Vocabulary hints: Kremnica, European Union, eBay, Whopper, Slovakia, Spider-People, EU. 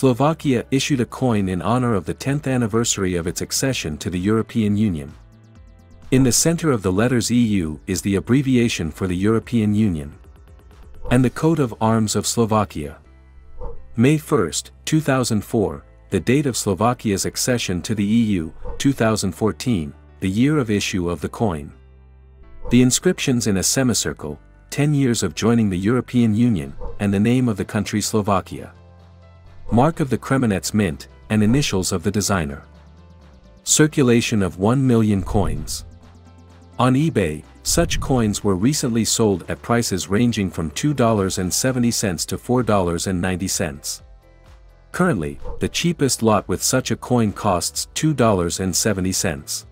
Slovakia issued a coin in honor of the 10th anniversary of its accession to the European Union. In the center of the letters EU is the abbreviation for the European Union and the coat of arms of Slovakia. May 1, 2004, the date of Slovakia's accession to the EU, 2014, the year of issue of the coin. The inscriptions in a semicircle, 10 years of joining the European Union, and the name of the country Slovakia. Mark of the Kremnica mint, and initials of the designer. Circulation of 1 million coins. On eBay, such coins were recently sold at prices ranging from $2.70 to $4.90. Currently, the cheapest lot with such a coin costs $2.70.